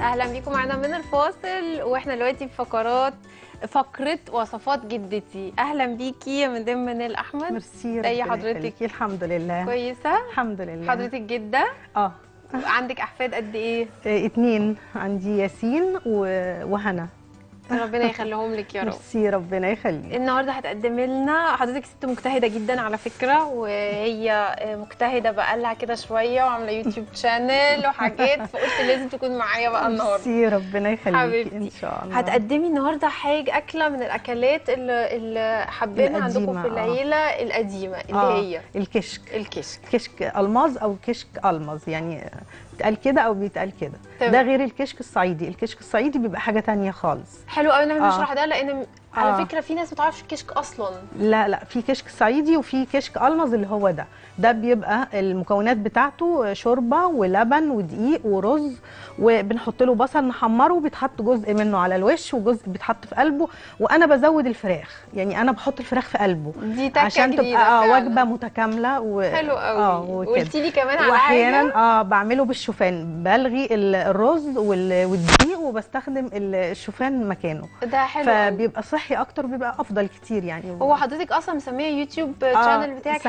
اهلا بيكم معانا من الفاصل، واحنا دلوقتي في فقره وصفات جدتي. اهلا بيكي يا مدام منال احمد. ميرسي، ازي حضرتك؟ الحمد لله كويسه الحمد لله. حضرتك جده؟ اه. عندك احفاد قد ايه؟ 2، عندي ياسين وهنا. ربنا يخليهم لك يا رب. ميرسي، ربنا يخليك. النهارده هتقدمي لنا حضرتك ست مجتهده جدا على فكره، وهي مجتهده بقالها كده شويه وعامله يوتيوب شانل وحاجات، فقلت لازم تكون معايا بقى النهارده. ميرسي، ربنا يخليك ان شاء الله. هتقدمي النهارده حاجه، اكله من الاكلات اللي حابينها عندكم في العيله القديمه، اللي هي الكشك. كشك الماظ او كشك الماظ، يعني بيتقال كده او بيتقال كده. طيب. ده غير الكشك الصعيدي. الكشك الصعيدي بيبقى حاجه ثانيه خالص. حلو قوي ان احنا نشرح ده، لان على فكره في ناس ما تعرفش الكشك اصلا. لا، في كشك صعيدي وفي كشك الماظ اللي هو ده بيبقى المكونات بتاعته شوربه ولبن ودقيق ورز، وبنحط له بصل نحمره، بيتحط جزء منه على الوش وجزء بيتحط في قلبه، وانا بزود الفراخ، يعني انا بحط الفراخ في قلبه دي عشان تبقى وجبه متكامله حلو قوي. وقلتي لي كمان على حاجه بعمله بالشوفان، بلغي الرز والدقيق وبستخدم الشوفان مكانه. ده حلو، فبيبقى صحي اكتر، بيبقى افضل كتير يعني. هو حضرتك اصلا مسميه يوتيوب شانل بتاعك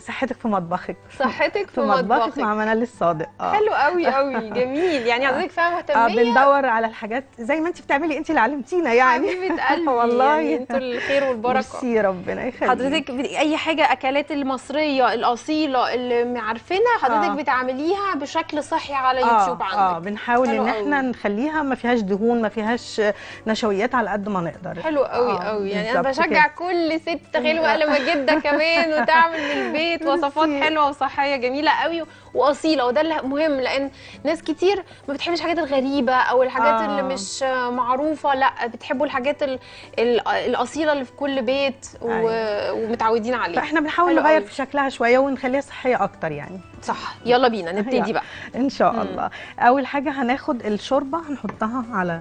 صحتك في مطبخك. صحتك في مطبخك مع منال الصادق. حلو قوي قوي، جميل. يعني حضرتك فعلا مهتميه. بندور على الحاجات زي ما انت بتعملي، انت اللي علمتينا يعني حبيبه قلبي. والله يعني انتوا الخير والبركه. ميرسي، ربنا يخليك. حضرتك اي حاجه اكلات المصريه الاصيله اللي عارفينها حضرتك بتعمليها بشكل صحي على يوتيوب عندك؟ بنحاول ان احنا نخليها ما فيهاش دهون، ما فيهاش نشويات على قد ما نقدر. حلو قوي قوي. يعني انا بشجع كل ست غلوه لما جده كمان وتعمل من البيت وصفات حلوه وصحيه جميله قوي واصيله، وده اللي مهم، لان ناس كتير ما بتحبش الحاجات الغريبه او الحاجات اللي مش معروفه، لا بتحبوا الحاجات الاصيله اللي في كل بيت ومتعودين عليها. فاحنا بنحاول نغير في شكلها شويه ونخليها صحيه اكتر يعني. صح، يلا بينا نبتدي بقى ان شاء الله. اول حاجه هناخد الشوربه هنحطها على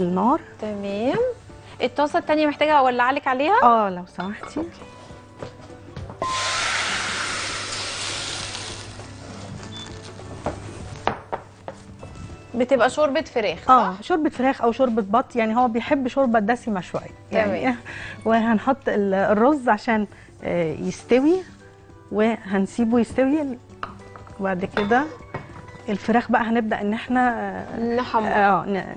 النار. تمام. الطاسه الثانيه محتاجه اولع لك عليها؟ لو سمحتي. أوكي. بتبقى شوربه فراخ؟ شوربه فراخ او شوربه بط، يعني هو بيحب شوربه دسمه شويه يعني. وهنحط الرز عشان يستوي، وهنسيبه يستوي. وبعد كده الفراخ بقى هنبدا ان احنا نحمر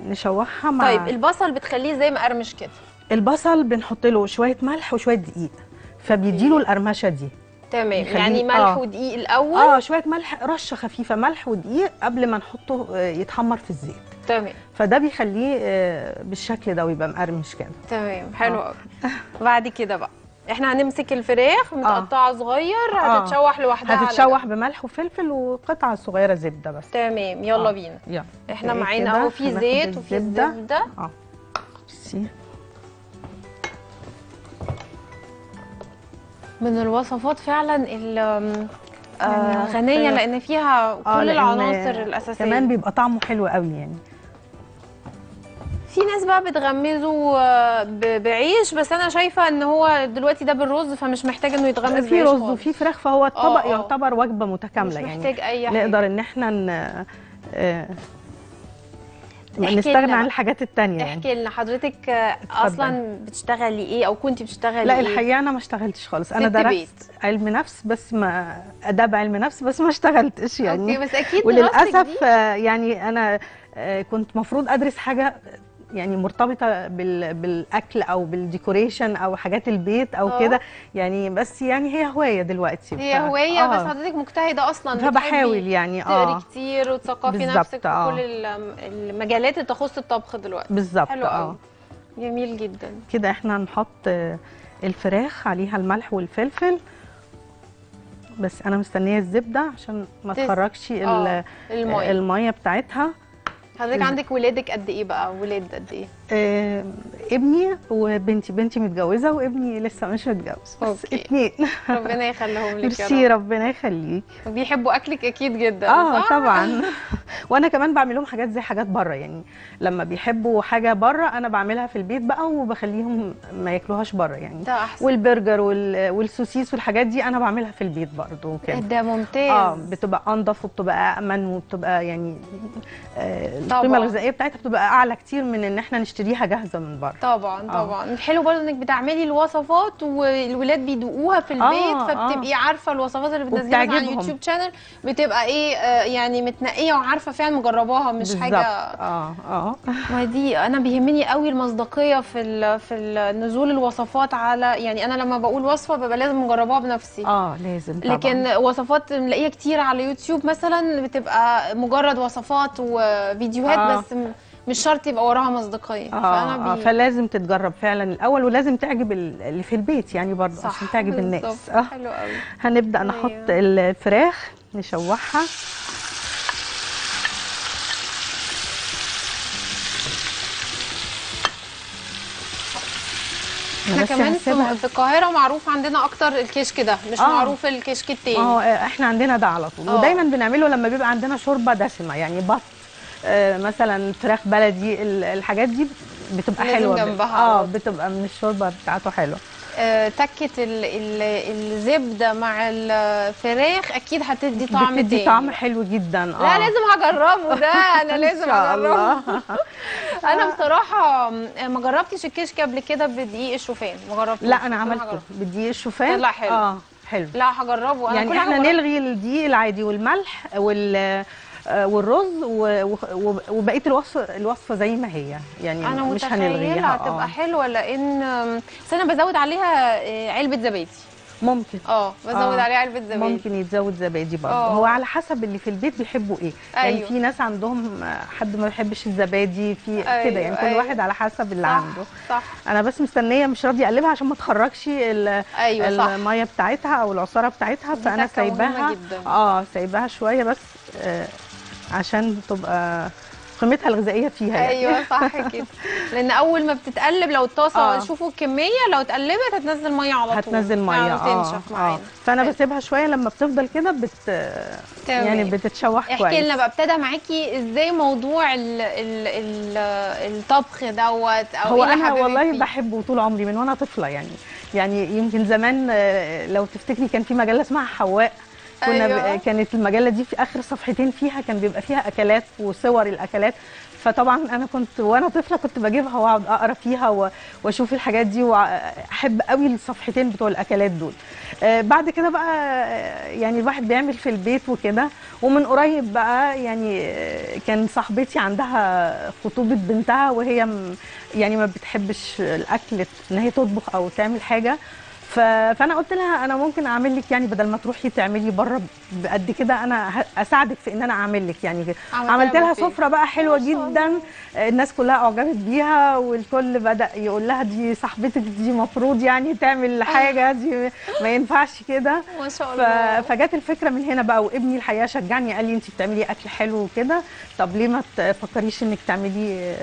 نشوحها مع. طيب البصل بتخليه زي ما قرمش كده؟ البصل بنحط له شويه ملح وشويه دقيق، فبيديله القرمشه دي. تمام، يعني ملح ودقيق الاول. شويه ملح، رشه خفيفه ملح ودقيق قبل ما نحطه يتحمر في الزيت. تمام. فده بيخليه بالشكل ده ويبقى مقرمش كده. تمام، حلو قوي. بعد كده بقى احنا هنمسك الفراخ متقطعه صغير، هتتشوح لوحدها، هتتشوح بملح وفلفل وقطعه صغيره زبده بس. تمام، يلا بينا. احنا معانا اهو في زيت وفي زبده. من الوصفات فعلا غنيه، لان فيها كل العناصر الاساسيه، كمان بيبقى طعمه حلو قوي يعني. في ناس بقى بتغمزه بعيش، بس انا شايفه ان هو دلوقتي ده بالرز، فمش محتاج انه يتغمز بعيش. في رز وفي فراخ، فهو الطبق يعتبر وجبه متكامله، مش محتاج يعني اي حاجه، نقدر ان احنا نستغنى عن الحاجات التانية يعني. احكي لنا حضرتك اصلا بتشتغلي ايه، او كنت بتشتغلي ايه؟ لا الحقيقه انا ما اشتغلتش خالص، انا درست علم نفس بس ما اداب علم نفس بس ما اشتغلتش يعني. اوكي، بس اكيد وللاسف يعني انا كنت مفروض ادرس حاجه يعني مرتبطه بالاكل او بالديكوريشن او حاجات البيت او كده يعني، بس يعني هي هوايه دلوقتي. هي هوايه بس حضرتك مجتهده اصلا، فبحاول يعني تقري كتير وتثقفي نفسك في كل المجالات اللي تخص الطبخ دلوقتي. بالظبط. حلو قوي، جميل جدا. كده احنا هنحط الفراخ عليها الملح والفلفل، بس انا مستنيه الزبده عشان ما تخرجش الميه بتاعتها. حضرتك عندك ولادك قد ايه بقى؟ ولاد قد ايه؟ ابني وبنتي. بنتي متجوزه وابني لسه مش متجوز، بس 2. ربنا يخليهم لك يا رب. ميرسي، ربنا يخليك. بيحبوا اكلك اكيد جدا. طبعا. وانا كمان بعمل لهم حاجات زي حاجات بره، يعني لما بيحبوا حاجه بره انا بعملها في البيت بقى وبخليهم ما ياكلوهاش بره يعني. ده احسن. والبرجر والسوسيس والحاجات دي انا بعملها في البيت برده وكده. ده ممتاز. بتبقى انضف وبتبقى امن وبتبقى يعني القيمه الغذائيه بتاعتها بتبقى اعلى كتير من ان احنا نشتريها جاهزه من بره. طبعا طبعا. حلو برده انك بتعملي الوصفات والولاد بيدوقوها في البيت، فبتبقي عارفه الوصفات اللي بتنزليها على اليوتيوب شانل بتبقى ايه يعني متنقيه وعارفه فعلا مجرباها، مش بالزبط. حاجه ما دي انا بيهمني قوي المصداقيه في نزول الوصفات على، يعني انا لما بقول وصفه ببقى لازم مجرباها بنفسي. لازم طبعا. لكن وصفات بنلاقيها كتير على يوتيوب مثلا بتبقى مجرد وصفات وفيديوهات بس مش شرط يبقى وراها مصداقيه. فلازم تتجرب فعلا الاول، ولازم تعجب اللي في البيت يعني برضه عشان تعجب الناس. حلو قوي. هنبدا نحط الفراخ نشوحها. احنا كمان في القاهره معروف عندنا اكتر الكشك ده، مش معروف الكشك التاني. احنا عندنا ده على طول، ودايما بنعمله لما بيبقى عندنا شوربه دسمه يعني بط مثلا، فراخ بلدي، الحاجات دي بتبقى حلوه جنبها. بتبقى من الشوربه بتاعته حلوه. تكه الزبده مع الفراخ اكيد هتدي طعم تاني. بتدي طعم حلو جدا. لا لازم هجربه ده، انا لازم هجربه. انا بصراحه ما جربتش الكشك قبل كده بدقيق الشوفان، ما جربتوش. لا انا عملته بدقيق الشوفان. لا حلو. حلو. لا هجربه. يعني احنا نلغي الدقيق العادي والملح والرز وبقيه الوصفه زي ما هي يعني. أنا مش هنلغيها. انا متخيله هتبقى حلوه، لان بس انا بزود عليها علبه زبادي. ممكن بزود عليه علبه زبادي. ممكن يتزود زبادي برضه. هو على حسب اللي في البيت بيحبوا ايه. أيوه. يعني في ناس عندهم حد ما بيحبش الزبادي في كده يعني. كل واحد على حسب اللي عنده. صح. انا بس مستنيه مش راضيه اقلبها عشان ما تخرجش الميه بتاعتها او العصاره بتاعتها، فانا سايباها سايباها شويه بس عشان تبقى قيمتها الغذائيه فيها. ايوه يعني. صح كده. لان اول ما بتتقلب لو الطاسه شوفوا الكميه، لو اتقلبت هتنزل ميه على طول. هتنزل ميه تنشف معانا. فانا بسيبها شويه لما بتفضل كده يعني بتتشوح كويس. احكي لنا بقى، ابتدى معاكي ازاي موضوع الطبخ دوت او هو انا والله فيه؟ بحبه طول عمري من وانا طفله يعني يمكن زمان لو تفتكري كان في مجله اسمها حواء. كانت المجله دي في اخر صفحتين فيها كان بيبقى فيها اكلات وصور الاكلات، فطبعا انا كنت وانا طفله كنت بجيبها واقعد اقرا فيها واشوف الحاجات دي، واحب قوي الصفحتين بتوع الاكلات دول. بعد كده بقى يعني الواحد بيعمل في البيت وكده، ومن قريب بقى يعني كان صاحبتي عندها خطوبه بنتها، وهي يعني ما بتحبش الاكل ان هي تطبخ او تعمل حاجه، فانا قلت لها انا ممكن اعمل لك يعني بدل ما تروحي تعملي بره بقد كده انا اساعدك في ان انا اعمل لك يعني. عملت لها سفره بقى حلوه جدا، الناس كلها اعجبت بيها، والكل بدا يقول لها دي صاحبتك دي مفروض يعني تعمل حاجه، دي ما ينفعش كده. ما شاء الله. فجت الفكره من هنا بقى، وابني الحقيقه شجعني قال لي انت بتعملي اكل حلو وكده، طب ليه ما تفكريش انك تعملي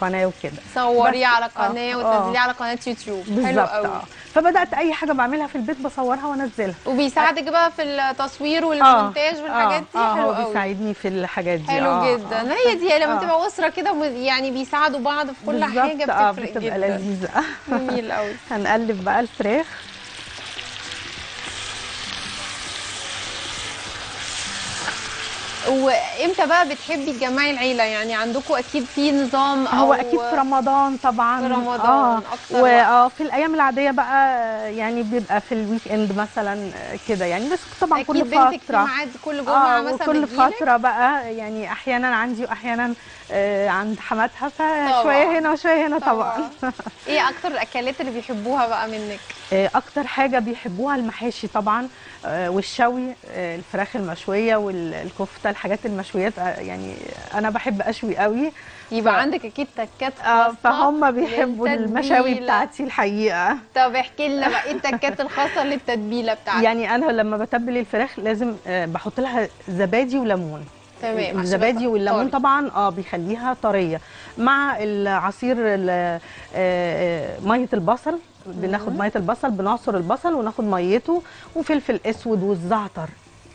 قناه وكده، صوري على قناه وتنزلي على قناه يوتيوب. حلو قوي. فبدات اي حاجه بعملها في البيت بصورها وانزلها. وبيساعدك بقى في التصوير والمونتاج والحاجات دي. حلو قوي. بيساعدني في الحاجات دي. حلو جدا. هي دي لما تبقى اسره كده يعني بيساعدوا بعض في كل حاجه، بتبقى لذيذه. جميل قوي. هنقلب بقى الفراخ. وامتى بقى بتحبي تجمعي العيله؟ يعني عندكم اكيد في نظام هو اكيد في رمضان طبعا. في رمضان اكتر. في الايام العاديه بقى يعني بيبقى في الويك اند مثلا كده يعني، بس طبعا كل فتره. اكيد بنتك في ميعاد كل جمعه مثلا كل فتره بقى يعني، احيانا عندي واحيانا عند حماتها، فشويه هنا وشويه هنا طبعا. ايه اكتر الاكلات اللي بيحبوها بقى منك؟ اكتر حاجه بيحبوها المحاشي طبعا، والشوي، الفراخ المشويه والكفته، الحاجات المشويات يعني انا بحب اشوي قوي. يبقى عندك اكيد تكات خاصه. فهم بيحبوا المشاوي بتاعتي الحقيقه. طب احكي لنا بقى ايه التكات الخاصه للتتبيله بتاعتك؟ يعني انا لما بتبل الفراخ لازم بحط لها زبادي وليمون. تمام. الزبادي والليمون طبعا بيخليها طريه، مع العصير ميه البصل. بناخد ميه البصل، بنعصر البصل وناخد ميته، وفلفل اسود والزعتر.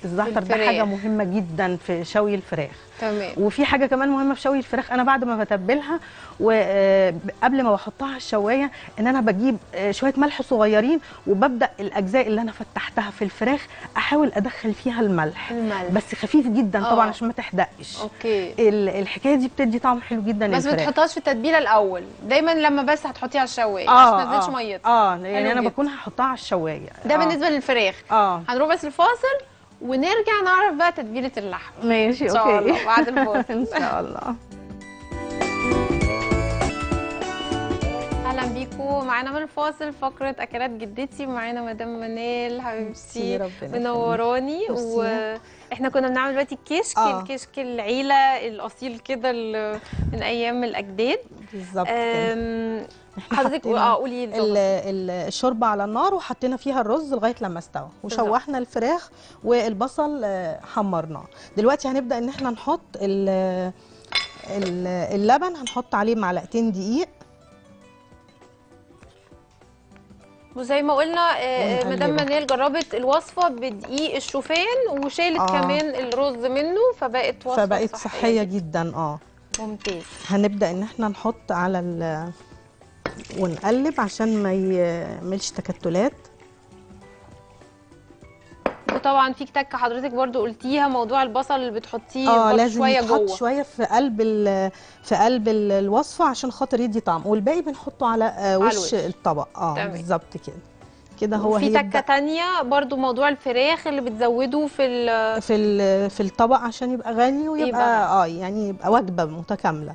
الزعتر ده حاجه مهمه جدا في شوي الفراخ. تمام. وفي حاجه كمان مهمه في شوي الفراخ، انا بعد ما بتبلها وقبل ما بحطها على الشوايه ان انا بجيب شويه ملح صغيرين، وببدا الاجزاء اللي انا فتحتها في الفراخ احاول ادخل فيها الملح. بس خفيف جدا طبعا عشان ما تحدقش. اوكي. الحكايه دي بتدي طعم حلو جدا للفراخ. بس ما تحطهاش في التتبيله الاول، دايما لما بس هتحطيها على الشوايه ما تنزلش ميتها. يعني انا بكون هحطها على الشوايه. ده بالنسبه للفراخ. هنروح بس الفاصل ونرجع نعرف بقى تتبيله اللحمه. ماشي. اوكي. ان شاء الله بعد الفاصل. ان شاء الله. اهلا بيكم، معانا من الفاصل فقره اكلات جدتي، ومعانا مدام منال حبيبتي منوراني. واحنا كنا بنعمل دلوقتي الكشك، الكشك العيله الاصيل كده من ايام الاجداد بالظبط. حضرتك قولي الشوربه على النار وحطينا فيها الرز لغايه لما استوى، وشوحنا الفراخ والبصل حمرناه. دلوقتي هنبدا ان احنا نحط اللبن، هنحط عليه معلقتين دقيق. وزي ما قلنا مدام منال جربت الوصفه بدقيق الشوفان وشالت كمان الرز منه، فبقت وصفه فبقت صحيه جدا. ممتاز. هنبدا ان احنا نحط على ونقلب عشان ما يعملش تكتلات. وطبعا في تكه حضرتك برضو قلتيها، موضوع البصل اللي بتحطيه لازم شويه جوه، لازم شويه في قلب الوصفه عشان خاطر يدي طعم، والباقي بنحطه على وش الطبق. بالظبط كده كده. هو في تكه تانية برضو موضوع الفراخ اللي بتزوده في ال في ال في الطبق عشان يبقى غني ويبقى يعني يبقى وجبه متكامله.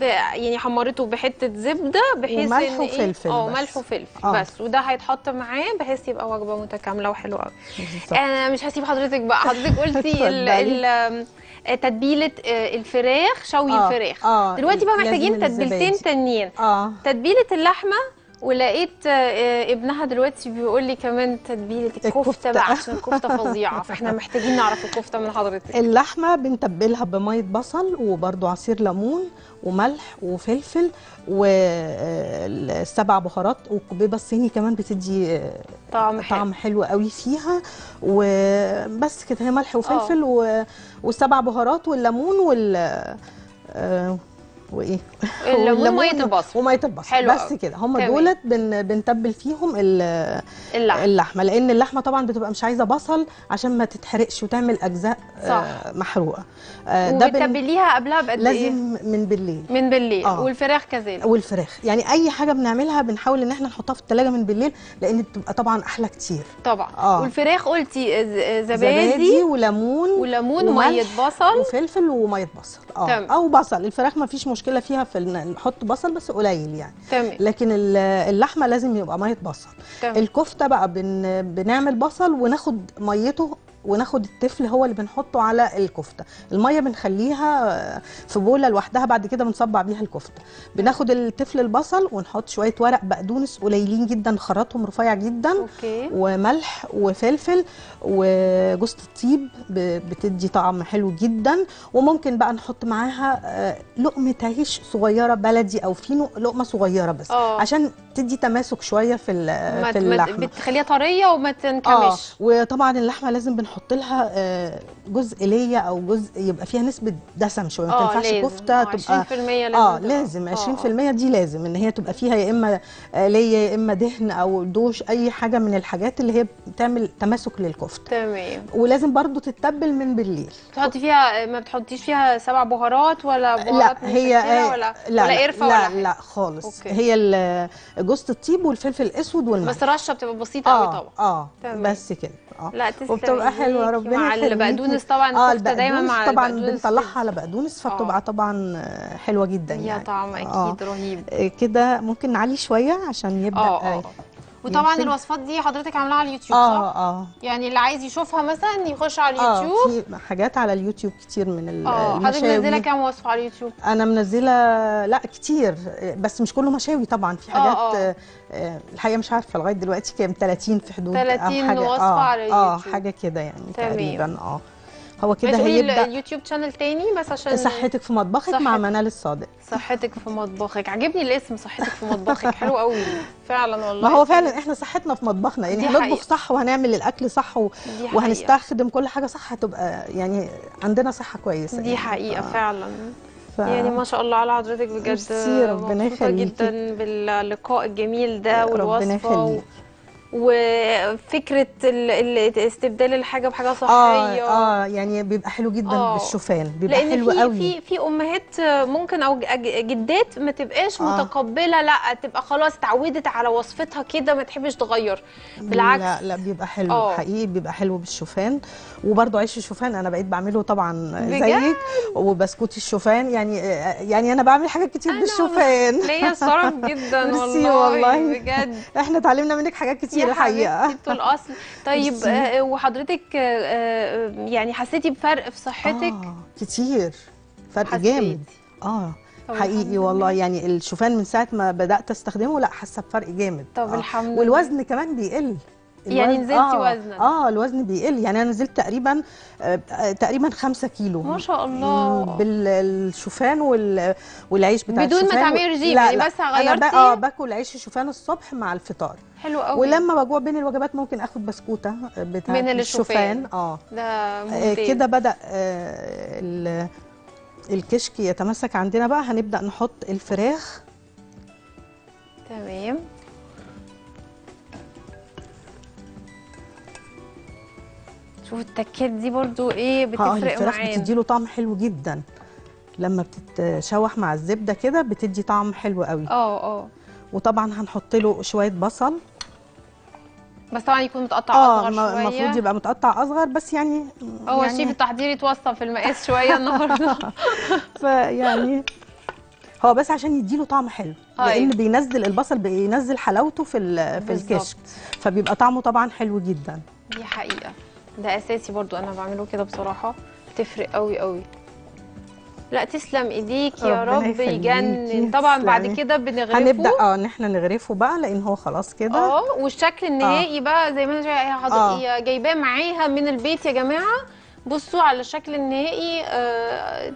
يعني حمرته بحته زبده بحيث ملح وفلفل ملح وفلفل بس، وده هيتحط معاه بحيث يبقى وجبه متكامله وحلوه قوي. انا مش هسيب حضرتك بقى، حضرتك قلتي تتبيله الفراخ شوي الفراخ. دلوقتي بقى محتاجين تتبيلتين تانيين، تتبيله اللحمه، ولقيت ابنها دلوقتي بيقول لي كمان تتبيله الكفته بقى عشان الكفته فظيعه، فاحنا محتاجين نعرف الكفته من حضرتك. اللحمه بنتبلها بميه بصل وبرده عصير ليمون وملح وفلفل والسبع بهارات، والقبيبه الصيني كمان بتدي طعم حلو قوي فيها. وبس كده، هي ملح وفلفل والسبع بهارات والليمون وايه وميه البصل بس كده. هم دولت بنتبل فيهم اللحمه، لان اللحمه طبعا بتبقى مش عايزه بصل عشان ما تتحرقش وتعمل اجزاء محروقه. ده بتتبليها قبلها بقد ايه؟ لازم من بالليل. من بالليل. والفراخ كذلك. والفراخ يعني اي حاجه بنعملها بنحاول ان احنا نحطها في الثلاجه من بالليل، لان بتبقى طبعا احلى كتير. طبعا. والفراخ قلتي زبادي وليمون وميه بصل وفلفل وميه بصل. او بصل، الفراخ ما فيش مشكله فيها في نحط بصل بس قليل يعني. تمام. لكن اللحمه لازم يبقى ميه بصل. تمام. الكفته بقى بنعمل بصل وناخد ميته وناخد التفل هو اللي بنحطه على الكفته، الميه بنخليها في بوله لوحدها، بعد كده بنصبع بيها الكفته. بناخد التفل البصل ونحط شويه ورق بقدونس قليلين جدا، نخرطهم رفيع جدا. أوكي. وملح وفلفل وجوز الطيب بتدي طعم حلو جدا. وممكن بقى نحط معاها لقمه عيش صغيره بلدي او فينو، لقمه صغيره بس عشان تدي تماسك شويه في اللحمه، بتخليها طريه وما تنكمش. وطبعا اللحمه لازم بنحط لها جزء ليا او جزء يبقى فيها نسبه دسم شويه، ما تنفعش كفته تبقى 20% لازم. لازم 20% دي لازم ان هي تبقى فيها يا اما ليا يا اما دهن او دوش، اي حاجه من الحاجات اللي هي بتعمل تماسك للكفته. تمام. ولازم برضو تتبل من بالليل. بتحطي فيها، ما بتحطيش فيها سبع بهارات ولا بهارات؟ لا هي ولا قرفه ولا حاجه؟ لا خالص. أوكي. هي جوز الطيب والفلفل الاسود والملح بس، رشه بتبقى بسيطه قوي طبعا. بس كده. لا وبتبقى حلوه ربنا يخليكي. مع البقدونس طبعا، الكفته دايما مع طبعا بنطلعها على بقدونس، فبتبقى طبعا حلوه جدا يعني. هي طعم اكيد رهيب كده. ممكن نعلي شويه عشان يبدا وطبعا الوصفات دي حضرتك عاملاها على اليوتيوب صح؟ يعني اللي عايز يشوفها مثلا يخش على اليوتيوب. في حاجات على اليوتيوب كتير من المشاوي. حضرتك منزله كام وصفه على اليوتيوب؟ انا منزله لا كتير، بس مش كله مشاوي طبعا، في حاجات الحقيقه مش عارفه لغايه دلوقتي كام، 30 في حدود 30 وصفه على اليوتيوب حاجه كده يعني تقريبا. هو كده هيبدا اليوتيوب شانل تاني بس عشان صحتك في مطبخك مع منال الصادق. صحتك في مطبخك، عجبني الاسم صحتك في مطبخك، حلو قوي فعلا والله. ما هو فعلا احنا صحتنا في مطبخنا، يعني هنطبخ صح وهنعمل الاكل صح وهنستخدم كل حاجه صح، هتبقى يعني عندنا صحه كويسه دي يعني. حقيقه فعلا يعني ما شاء الله على حضرتك بجد، مبسوطه جدا باللقاء الجميل ده والوصفه وفكره استبدال الحاجه بحاجه صحيه. يعني بيبقى حلو جدا بالشوفان، بيبقى حلو قوي. لان في امهات ممكن او جدات ما تبقاش متقبله، لا تبقى خلاص اتعودت على وصفتها كده ما تحبش تغير، بالعكس لا بيبقى حلو حقيقي، بيبقى حلو بالشوفان. وبرده عيش الشوفان انا بقيت بعمله طبعا زيك، وبسكوت الشوفان، يعني انا بعمل حاجات كتير بالشوفان. ليا شرف جدا والله بجد، احنا اتعلمنا منك حاجات كتير الحقيقه انتوا الاصل. طيب وحضرتك يعني حسيتي بفرق في صحتك؟ كتير، فرق جامد حقيقي والله. يعني الشوفان من ساعه ما بدات استخدمه لا حاسه بفرق جامد. طب الحمد لله. والوزن كمان بيقل، يعني نزلتي وزنك؟ الوزن بيقل، يعني انا نزلت تقريبا 5 كيلو ما شاء الله بالشوفان والعيش بتاع بدون الشوفان، بدون ما تعملي رجيم يعني بس غيرتي. انا باكل عيش الشوفان الصبح مع الفطار، حلو قوي. ولما بجوع بين الوجبات ممكن اخد بسكوته بتاع من الشوفان. ده ممتاز. كده بدا الكشك يتماسك عندنا. بقى هنبدا نحط الفراخ، تمام. شوف التكات دي برضو ايه بتفرق معانا. الفراخ بتدي له طعم حلو جدا لما بتتشوح مع الزبده كده، بتدي طعم حلو قوي. وطبعا هنحط له شويه بصل، بس طبعا يكون متقطع اصغر شويه. المفروض يبقى متقطع اصغر، بس يعني هو يعني شيف التحضير يتوصل في المقاس شويه النهارده. فيعني هو بس عشان يديله طعم حلو، لان بينزل البصل، بينزل حلاوته في الكشك، فبيبقى طعمه طبعا حلو جدا. دي حقيقه، ده اساسي برضو انا بعمله كده بصراحه، بتفرق قوي قوي. لا تسلم ايديك يا رب، يجنن. طبعا بعد كده بنغرفه، هنبدا ان احنا نغرفه بقى، لان هو خلاص كده. والشكل النهائي بقى زي ما انا جايباه معاها من البيت يا جماعه، بصوا على الشكل النهائي.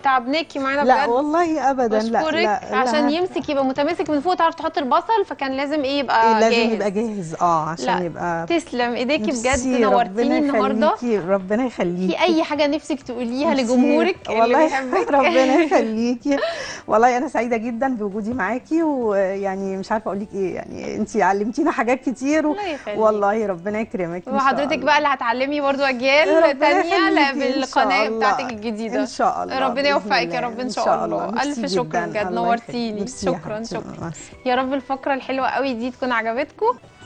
تعبناكي معانا بجد. لا والله ابدا، لا عشان يمسك يبقى متماسك من فوق، تعرف تحط البصل، فكان لازم يبقى جاهز، لازم يبقى جاهز عشان يبقى. تسلم ايديكي بجد، نورتيني النهارده، ربنا يخليكي. في اي حاجه نفسك تقوليها لجمهورك اللي بيحبك؟ ربنا يخليكي والله انا سعيده جدا بوجودي معاكي، ويعني مش عارفه اقول لك ايه، يعني انت علمتينا حاجات كتير والله ربنا يكرمك. وحضرتك بقى اللي هتعلمي برده اجيال ثانيه بالقناه بتاعتك الجديده ان شاء الله. ربنا يوفقك يا رب ان شاء الله. الف شكر بجد، نورتيني. شكرا يا رب. الفقره الحلوه قوي دي تكون عجبتكم.